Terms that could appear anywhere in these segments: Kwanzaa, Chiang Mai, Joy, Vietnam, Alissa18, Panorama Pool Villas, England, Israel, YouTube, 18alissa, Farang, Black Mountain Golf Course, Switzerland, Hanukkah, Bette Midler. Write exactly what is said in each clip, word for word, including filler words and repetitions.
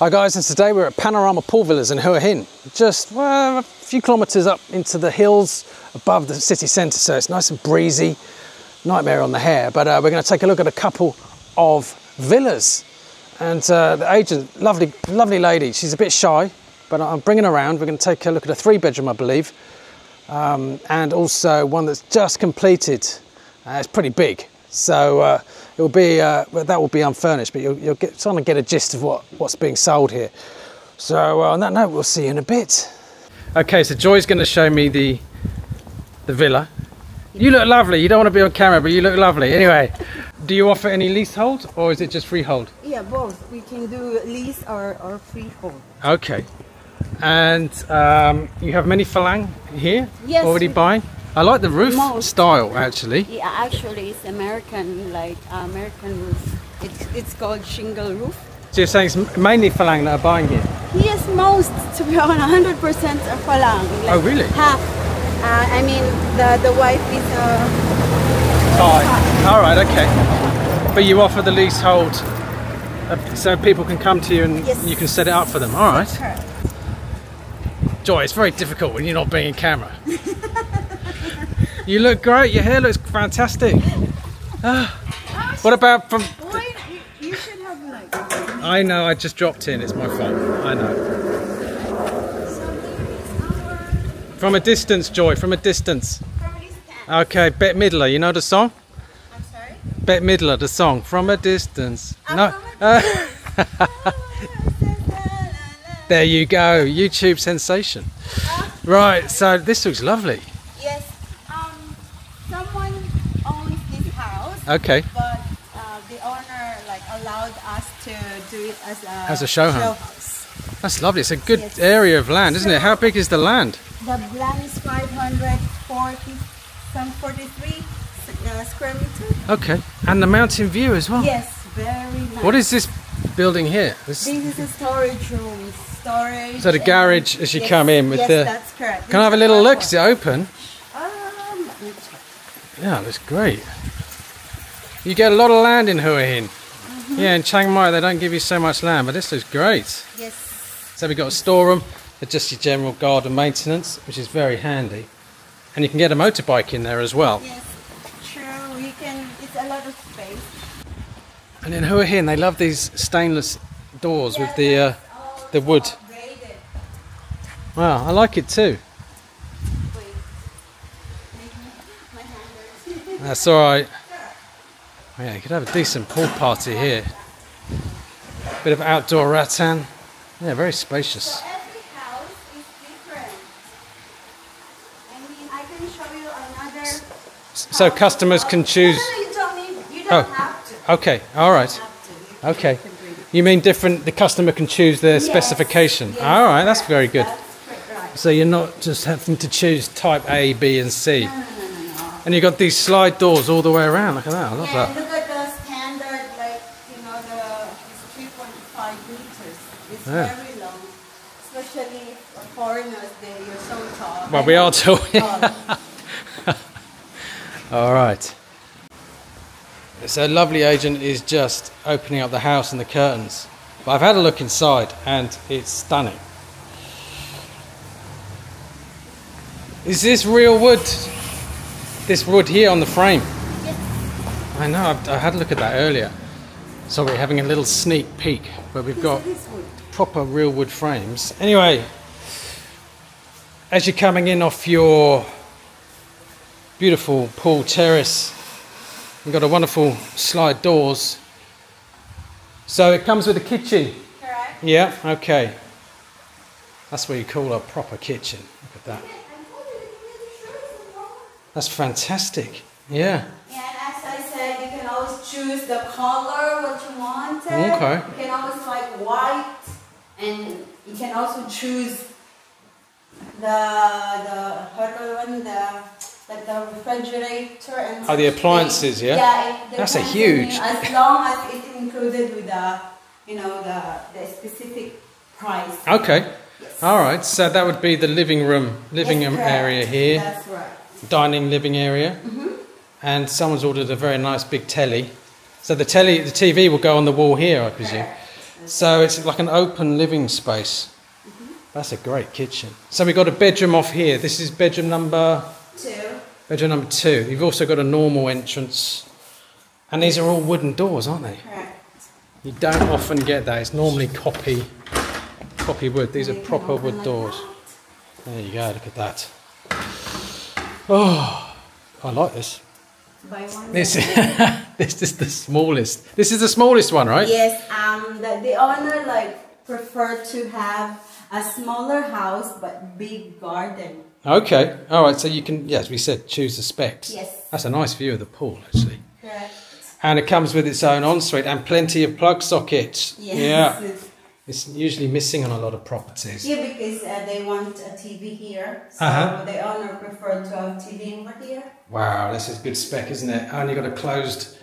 Hi guys, and today we're at Panorama Pool Villas in Hua Hin, just well, a few kilometres up into the hills above the city centre, so it's nice and breezy, nightmare on the hair, but uh, we're going to take a look at a couple of villas, and uh, the agent, lovely lovely lady, she's a bit shy, but I'm bringing her around. We're going to take a look at a three bedroom I believe, um, and also one that's just completed, uh, it's pretty big. So uh, it will be uh, well, that will be unfurnished, but you'll, you'll get trying to get a gist of what what's being sold here. So uh, on that note, we'll see you in a bit. Okay, so Joy's going to show me the the villa. You look lovely. You don't want to be on camera, but you look lovely. Anyway, do you offer any leasehold or is it just freehold? Yeah, both. We can do lease or or freehold. Okay, and um, you have many falang here. Yes, already buying. I like the roof Most. style, actually. Yeah, actually, it's American, like uh, American roof. It's, it's called shingle roof. So you're saying it's mainly Falang that are buying here? Yes, most, to be honest, one hundred percent are Falang. Like oh, really? Half. Uh, I mean, the, the wife is uh, Thai. All right, okay. But you offer the leasehold uh, so people can come to you and yes. you can set it up for them. All right. Sure. Joy, it's very difficult when you're not being in camera. You look great, your hair looks fantastic. Ah. Oh, what about from... Why, you, you should have like... I know, I just dropped in, it's my fault, I know. So our... From a distance, Joy, from a distance. From a distance. Okay, Bette Midler, you know the song? I'm sorry? Bette Midler, the song, From a Distance. I'm no. A distance. Uh, there you go, YouTube sensation. Uh, right, so this looks lovely. Okay. But uh, the owner like allowed us to do it as a, as a show, show house. That's lovely. It's a good yes. area of land, isn't so it? How big is the land? The land is five hundred forty, some forty-three uh, square meters. Okay. And the mountain view as well. Yes, very nice. What is this building here? This, this is a storage room. Storage. So the garage as you yes, come in with yes, the. Yes, that's correct. Can I have a little look? Is it open? Um. Let me check. Yeah, that's great. You get a lot of land in Hua Hin. Mm-hmm. Yeah, in Chiang Mai they don't give you so much land, but this is great. Yes. So we've got a storeroom, just your general garden maintenance, which is very handy. And you can get a motorbike in there as well. Yes, true. You can, it's a lot of space. And in Hua Hin they love these stainless doors yeah, with the, uh, the wood. Upgraded. Wow, I like it too. Wait. My hand That's alright. Oh yeah, you could have a decent pool party here. Bit of outdoor rattan. Yeah, very spacious. So every house is different. I mean, I can show you another. So house. customers can choose. No, no, you don't need. You don't oh. have to. Okay. All right. You okay. You mean different? The customer can choose their yes. specification. Yes, all right, that's very good. That's right. So you're not just having to choose type A, B, and C. No, no, no. And you've got these slide doors all the way around. Look at that, I love yeah, that. Look at the standard, like, you know, the three point five meters. It's yeah. very long. Especially for foreigners, they, you're so tall. Well, we are tall. tall. All right. So, lovely agent is just opening up the house and the curtains. But I've had a look inside and it's stunning. Is this real wood? This wood here on the frame. Yes. I know, I've, I had a look at that earlier. So we're having a little sneak peek, but we've got proper real wood frames. Anyway, as you're coming in off your beautiful pool terrace, you've got a wonderful slide doors. So it comes with a kitchen. Correct. Yeah, okay. That's what you call a proper kitchen. Look at that. That's fantastic, yeah. Yeah, and as I said, you can always choose the color, what you want. Okay. You can always like white, and you can also choose the, the, the, like the refrigerator and oh, the appliances, yeah? Yeah. It, That's a huge. As long as it's included with the, you know, the, the specific price. Okay, yes. All right, so that would be the living room, living yes, room correct. area here. That's right. Dining living area, mm-hmm. and someone's ordered a very nice big telly. So the telly, the T V will go on the wall here, I presume. So it's like an open living space. Mm-hmm. That's a great kitchen. So we've got a bedroom off here. This is bedroom number... Two. Bedroom number two. You've also got a normal entrance. And these are all wooden doors, aren't they? Correct. You don't often get that. It's normally copy, copy wood. These are proper wood doors. There you go, look at that. Oh, I like this. By one this, this is the smallest. This is the smallest one, right? Yes, um, the, the owner like preferred to have a smaller house but big garden. Okay, all right, so you can, yeah, as we said, choose the specs. Yes. That's a nice view of the pool, actually. Correct. And it comes with its own ensuite and plenty of plug sockets. Yes. Yeah. It's usually missing on a lot of properties. Yeah, because uh, they want a T V here, so uh-huh. the owner preferred to have T V over here. Wow, this is good spec, isn't it? And you've got a closed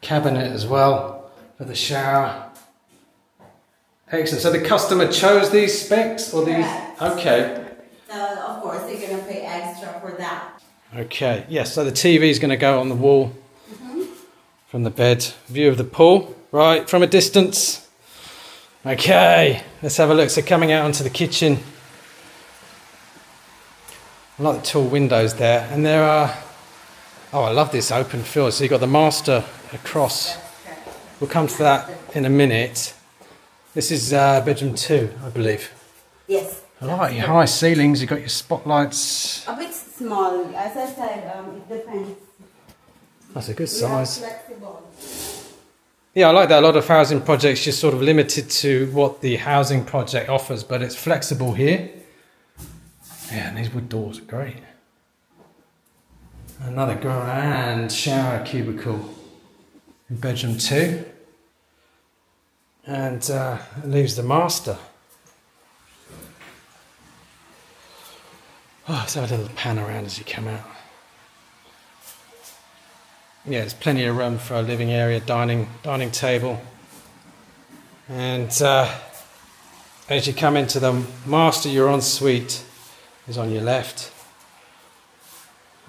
cabinet as well for the shower. Excellent. So the customer chose these specs, or these? Correct. Okay. So of course they're going to pay extra for that. Okay. Yes. Yeah, so the T V is going to go on the wall mm-hmm. from the bed. View of the pool, right from a distance. Okay, let's have a look. So coming out onto the kitchen, I like the tall windows there, and there are, oh, I love this open field. So you've got the master across. We'll come to that in a minute. This is uh, bedroom two, I believe. Yes. I like your high ceilings. You've got your spotlights. A bit small, as I said, um, it depends. That's a good size. We are flexible. Yeah, I like that. A lot of housing projects, you're sort of limited to what the housing project offers, but it's flexible here. Yeah, and these wood doors are great. Another grand shower cubicle in bedroom two. And uh, it leaves the master. Oh, let's have a little pan around as you come out. Yeah, there's plenty of room for a living area, dining dining table. And uh, as you come into the master, your ensuite is on your left.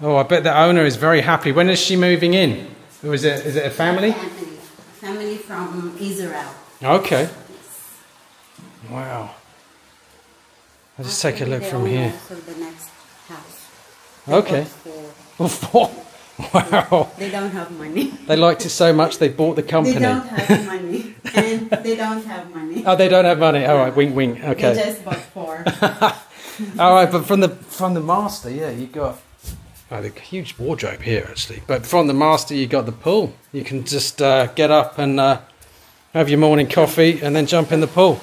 Oh, I bet the owner is very happy. When is she moving in? Or is it, is it a family? Family, family from Israel. Okay. Wow. Let's just take a look from here. The next house. Okay. Or four. Wow. They don't have money. They liked it so much they bought the company. They don't have money. And they don't have money. Oh, they don't have money. All right, wink, wink. Okay. They just bought four. All right, but from the from the master, yeah, you got oh, a huge wardrobe here actually. But from the master, you got the pool. You can just uh, get up and uh, have your morning coffee and then jump in the pool.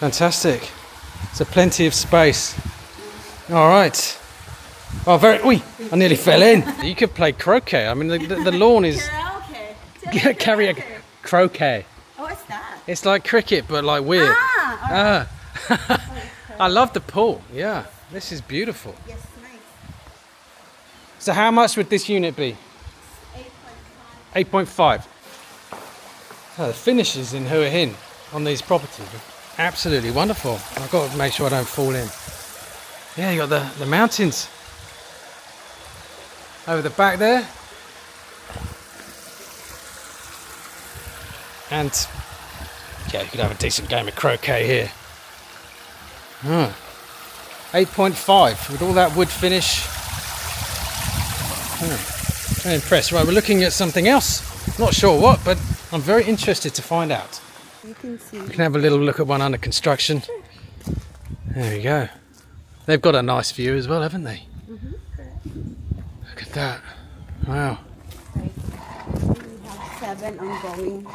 Fantastic. So plenty of space. All right. Oh, very. Oi, I nearly fell in. You could play croquet. I mean, the, the, the lawn is. Karaoke. Carry a croquet. Oh, what's that? It's like cricket, but like weird. Ah. Right. ah. I love the pool. Yeah, this is beautiful. Yes, nice. So, how much would this unit be? Eight point five. Eight point five. Oh, the finishes in Hua Hin on these properties are absolutely wonderful. I've got to make sure I don't fall in. Yeah, you got the the mountains. Over the back there, and yeah, you could have a decent game of croquet here. Oh, eight point five with all that wood finish. Oh, very impressed. Right, we're looking at something else. Not sure what, but I'm very interested to find out. You can see. We can have a little look at one under construction. There we go. They've got a nice view as well, haven't they? Mm-hmm. Look at that. Wow. We have seven ongoing.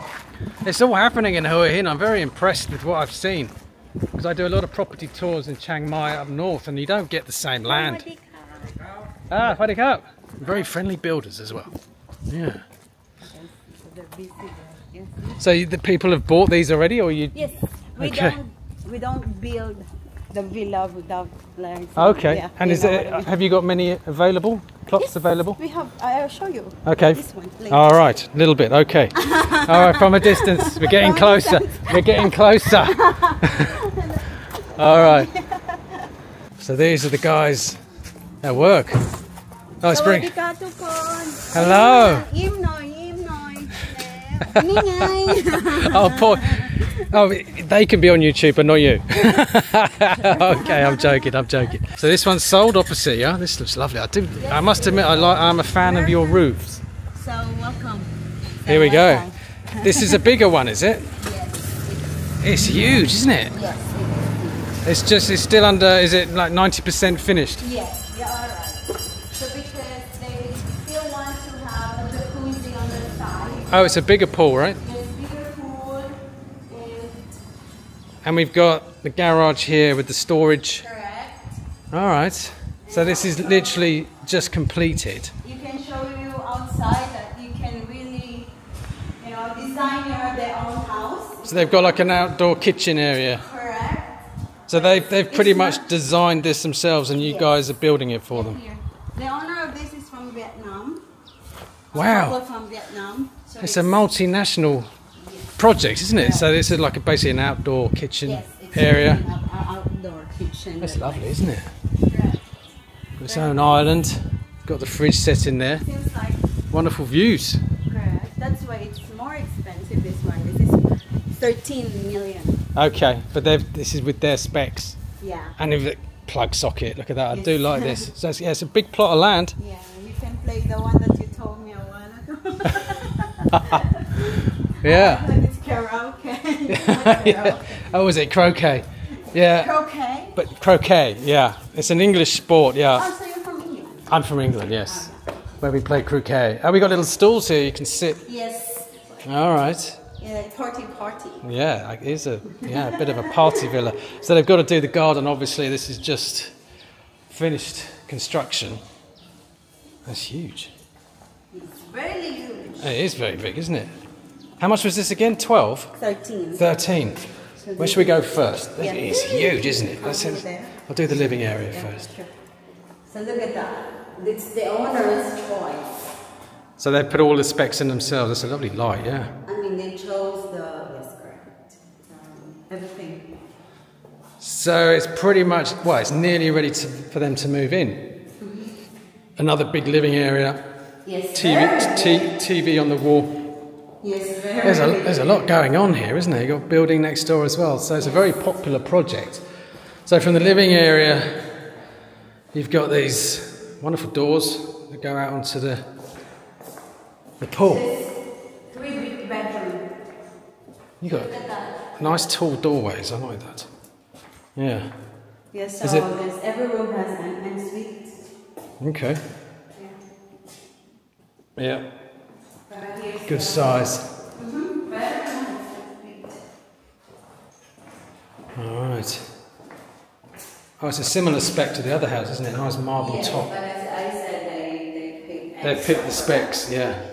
It's all happening in Hua Hin. I'm very impressed with what I've seen. Because I do a lot of property tours in Chiang Mai up north and you don't get the same land. Ah, wake up. Very friendly builders as well. Yeah. So the people have bought these already or you? Yes. We okay. don't we don't build the villa without land. Okay. Yeah, and is it, have you got many available? Plots yes, available? We have, I'll show you. Okay. This one later. All right, a little bit, okay. All right, from a distance, we're getting closer. We're getting closer. All right. So these are the guys at work. Oh, it's spring. Hello. Oh, poor. Oh, they can be on YouTube, but not you. Okay, I'm joking, I'm joking. So this one's sold opposite, yeah? This looks lovely. I do. I must admit, I like, I'm a fan of your roofs. So welcome. So Here we welcome. go. This is a bigger one, is it? Yes. It's huge, isn't it? Yes, it is. It's just, it's still under, is it like ninety percent finished? Yes, yeah, all right. So because they still want to have a jacuzzi on the side. Oh, it's a bigger pool, right? And we've got the garage here with the storage. Correct. All right. So this is literally just completed. You can show you outside that you can really, you know, design your their own house. So they've got like an outdoor kitchen area. Correct. So they've they've pretty much designed this themselves, and you yes. guys are building it for them. Here. The owner of this is from Vietnam. Wow. From Vietnam. So it's, it's a multinational project, isn't it? Yeah. So this is like a, basically an outdoor kitchen yes, it's area. An outdoor kitchen. That's lovely, place. isn't it? Yeah. Got its own island. Got the fridge set in there. Seems like wonderful views. Correct. That's why it's more expensive. This one. This is thirteen million. Okay, but they've, this is with their specs. Yeah. And with the plug socket. Look at that. Yes. I do like this. So it's, yeah, it's a big plot of land. Yeah, you can play the one that you told me a while ago. Yeah. Yeah. Oh, is it croquet? Yeah. Croquet. But croquet, yeah. It's an English sport, yeah. Oh, so you're from England? I'm from England, yes. Oh, okay. Where we play croquet. Oh, we got little stools here you can sit. Yes. All right. Yeah, party party. Yeah, it is a yeah a bit of a party villa. So they've got to do the garden. Obviously, this is just finished construction. That's huge. It's very huge. It is very big, isn't it? How much was this again? Twelve? Thirteen. Thirteen. So where should we go first? Yeah. It's huge, isn't it? That's it. I'll do the living area yeah, first. Sure. So look at that. It's the owner's choice. So they put all the specs in themselves. That's a lovely light, yeah. I mean, they chose the... Yes, correct. Um, everything. So it's pretty much... Well, it's nearly ready to, for them to move in. Mm-hmm. Another big living area. Yes, T V, T V on the wall. Yes, very there's, a, there's a lot going on here, isn't there? You've got building next door as well, so it's a very popular project. So from the living area, you've got these wonderful doors that go out onto the, the pool. Three big bedrooms. You've got nice tall doorways, I like that. Yeah. Yes, yeah, so it, every room has an ensuite. Okay. Yeah. Yeah. Good size. Mm-hmm. All right. Oh, it's a similar spec to the other house, isn't it? Nice marble yeah, top. But as I said, they, they, pick they pick the specs, yeah.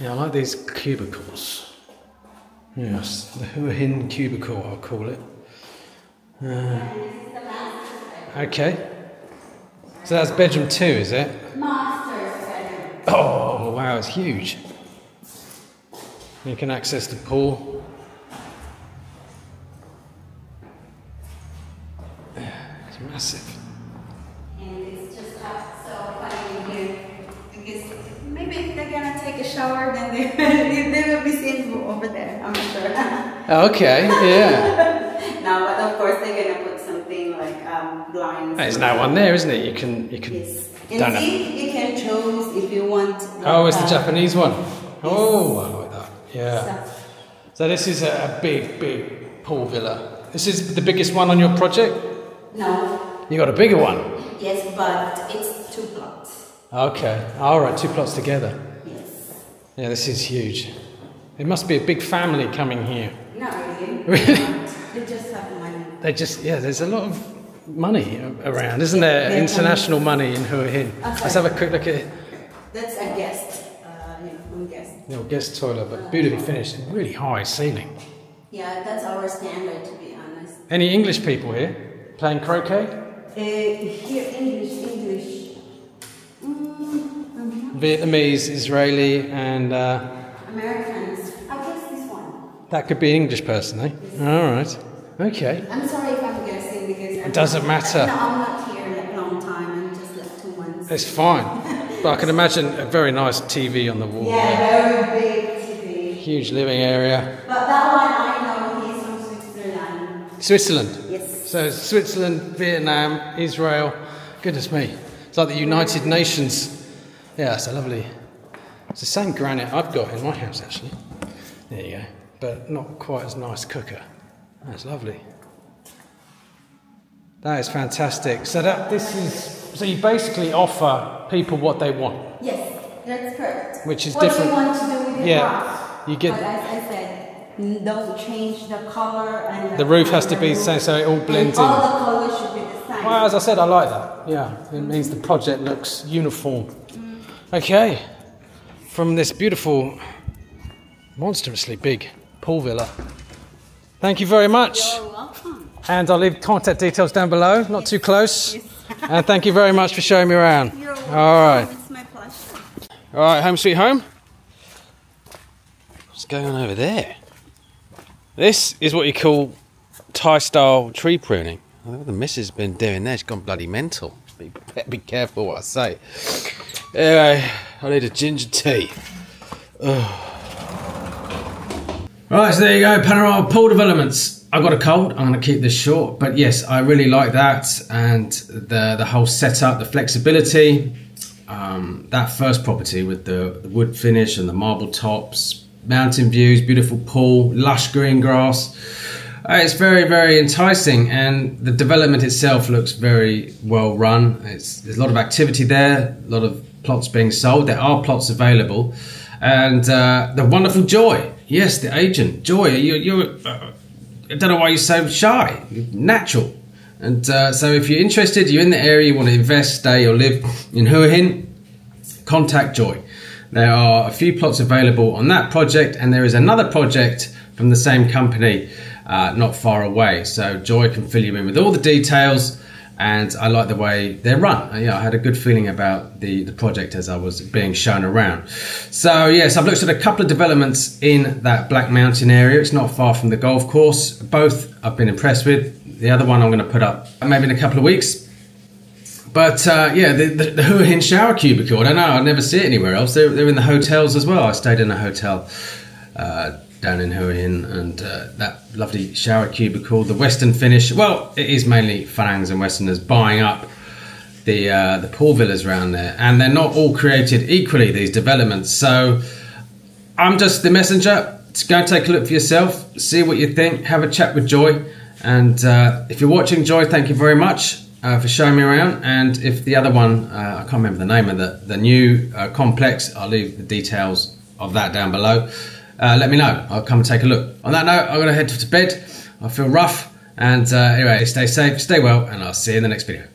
Yeah, I like these cubicles. Yes, the Huahin cubicle, I'll call it. Uh, okay. So that's bedroom two, is it? Oh wow, it's huge. You can access the pool. It's massive. And it's just up so funny here. Because maybe if they're gonna take a shower, then they, they will be seen over there, I'm sure. Okay, yeah. No, but of course they're gonna put something like um, blinds. There's no one there, isn't it? You can, you can. Yes. And see, you can choose if you want. Like oh, it's the Japanese one. Oh, I like that. Yeah. So, so this is a, a big, big pool villa. This is the biggest one on your project? No. You got a bigger one? Yes, but it's two plots. Okay. All right, two plots together. Yes. Yeah, this is huge. It must be a big family coming here. No, really. Really? They just have money. They just, yeah, there's a lot of money around, isn't there? Yeah, international money in Hua Hin. Oh, let's have a quick look at it. That's a guest, uh, yeah, guest. No, guest toilet, but uh, beautifully yeah. finished. Really high ceiling. Yeah, that's our standard, to be honest. Any English people here playing croquet? Uh, here, English, English. Mm-hmm. Vietnamese, Israeli, and uh, Americans. I guess this one. That could be an English person, eh? Yes. All right. Okay. I'm sorry if I'm guessing. It doesn't matter. No, I'm not here in a long time and just left two months. It's fine. But I can imagine a very nice T V on the wall. Yeah, there. Very big T V. Huge living area. But that one Switzerland? Yes. So Switzerland, Vietnam, Israel. Goodness me. It's like the United Nations. Yeah, it's a lovely... It's the same granite I've got in my house, actually. There you go. But not quite as nice cooker. That's lovely. That is fantastic. So that this is... So you basically offer people what they want. Yes, that's correct. Which is what different. What you want to do with your yeah. house. You get... But as I said, don't change the colour and... The, the roof has to be the same, so it all blends in. All the colours should be the same. Well, as I said, I like that. Yeah, it means the project looks uniform. Mm. Okay. From this beautiful, monstrously big pool villa. Thank you very much. You're welcome. And I'll leave contact details down below, not yes. too close. Yes. And thank you very much for showing me around. You're welcome. All right. It's my pleasure. All right, home sweet home. What's going on over there? This is what you call Thai-style tree pruning. I think what the missus has been doing there, she's gone bloody mental. Be, be careful what I say. Anyway, I need a ginger tea. Ugh. Right, so there you go, Panorama Pool Developments. I've got a cold, I'm going to keep this short, but yes, I really like that, and the, the whole setup, the flexibility. Um, that first property with the, the wood finish and the marble tops, mountain views, beautiful pool, lush green grass. Uh, it's very, very enticing, and the development itself looks very well run. It's, there's a lot of activity there, a lot of plots being sold. There are plots available, and uh, the wonderful Joy. Yes, the agent, Joy. You, you, uh, I don't know why you're so shy. Natural, and uh, so if you're interested, you're in the area, you want to invest, stay or live in Hua Hin, contact Joy. There are a few plots available on that project, and there is another project from the same company. Uh, not far away, so Joy can fill you in with all the details, and I like the way they're run. Yeah, I had a good feeling about the, the project as I was being shown around. So yes, I've looked at a couple of developments in that Black Mountain area. It's not far from the golf course. Both I've been impressed with. The other one I'm going to put up maybe in a couple of weeks. But uh, yeah, the, the, the Hua Hin shower cubicle, I don't know, I never see it anywhere else. They're, they're in the hotels as well. I stayed in a hotel uh, down in Hua Hin, and uh, that lovely shower cubicle, the Western finish. Well, it is mainly Farangs and Westerners buying up the uh, the pool villas around there, and they're not all created equally, these developments. So I'm just the messenger. Go take a look for yourself, see what you think, have a chat with Joy, and uh, if you're watching, Joy, thank you very much uh, for showing me around. And if the other one, uh, I can't remember the name of the, the new uh, complex, I'll leave the details of that down below. Uh, let me know. I'll come and take a look. On that note, I'm going to head to bed. I feel rough. And uh, anyway, stay safe, stay well, and I'll see you in the next video.